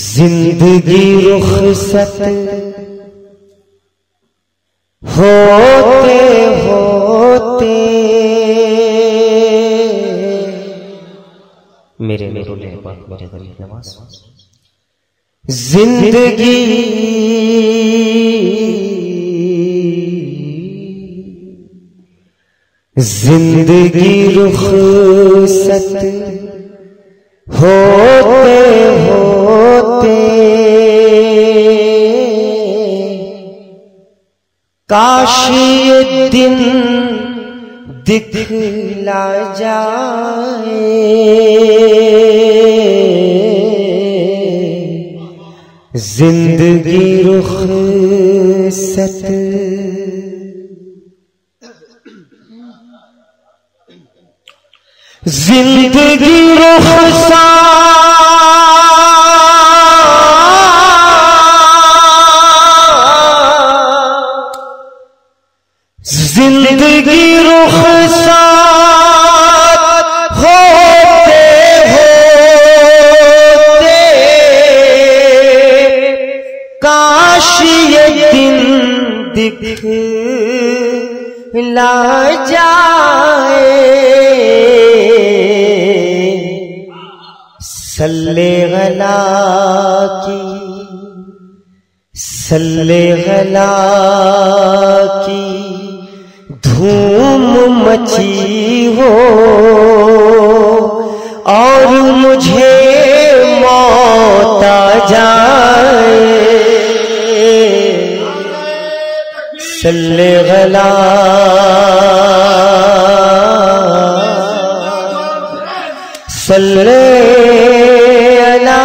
जिंदगी रुखसत होते होते मेरे मेरे नमाज। जिंदगी जिंदगी रुखसत होते होते काश ये दिन दिखला जाए जिंदगी रुखसत जिंदगी रुखसार जिंदगी रुखसार होते होते काश ये दिन दिखला जाए सल्ले गला की धूम मची हो और मुझे मौत आ जाए। सल्ले गला सल्ले अला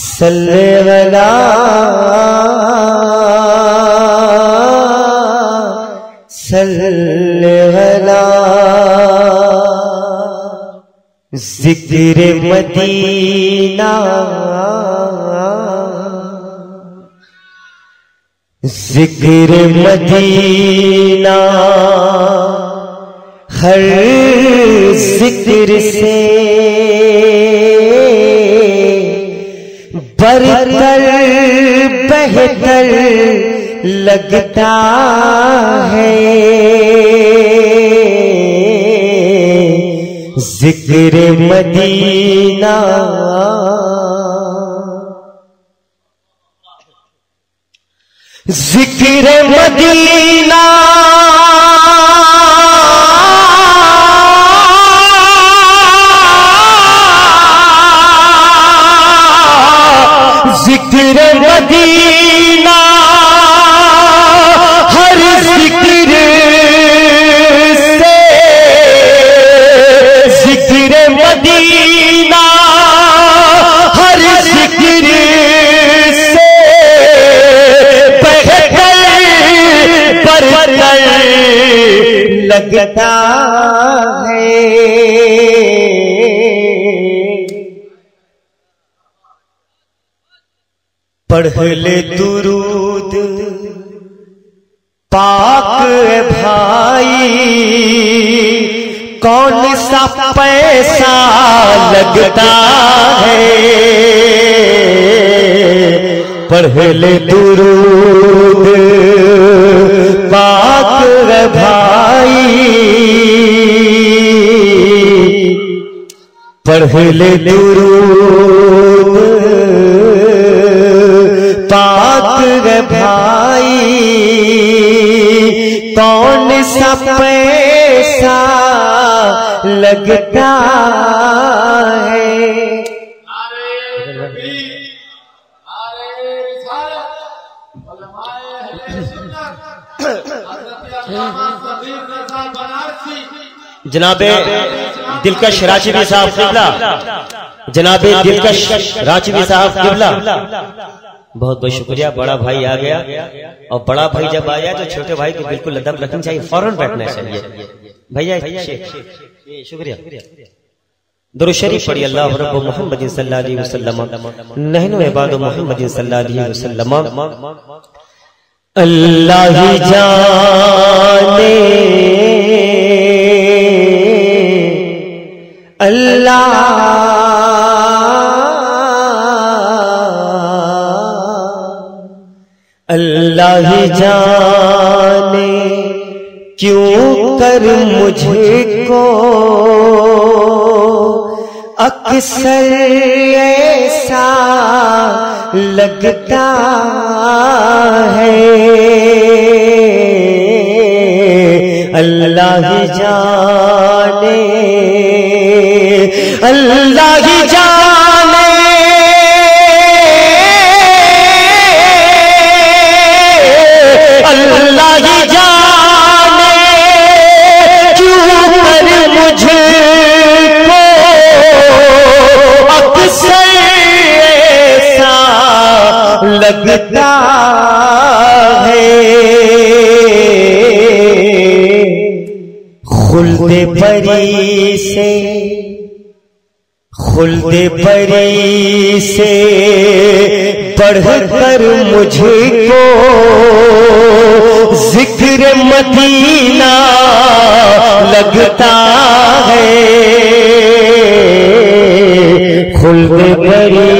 सल्ले अला। जिक्र मदीना जिक्र मदीना हर जिक्र से बरतर बेहतर लगता है जिक्र मदीना। जिक्र मदीना जिक्र मदीना हर जिक्र से जिक्र मदीना हर जिक्र से बेहतर बरतर लगता है पढ़ ले दुरूद पाक भाई कौन सा पैसा लगता है। पढ़ ले दुरूद पाक भाई पढ़ ले दुरूद भाई कौन सा पैसा लगता है। जनाबे दिलकश राशिदी साहब किबला जनाबे दिलकश राशिदी साहब किबला बहुत बहुत शुक्रिया। बड़ा भाई आ गया और बड़ा भाई जब आया तो छोटे भाई को बिल्कुल लदम रखनी चाहिए, फौरन बैठना चाहिए भैया। शुक्रिया दुरूद शरीफ पढ़िए अल्लाह रब्बु मोहम्मद सल्लल्लाहु अलैहि वसल्लम नहनु इबादु मोहम्मद सल्लल्लाहु अलैहि वसल्लम। अल्लाह ही जाने अल्लाह ही जाने क्यों कर मुझे को अक्सर ऐसा लगता है, अल्लाह ही जाने, अल्लाह ही जाने अल्लाह ही जाने क्यों कर मुझे को अक्सर ऐसा लगता है। खुल्दे परी से बढ़कर मुझे को जिक्र मदीना लगता है। खुल्दे परी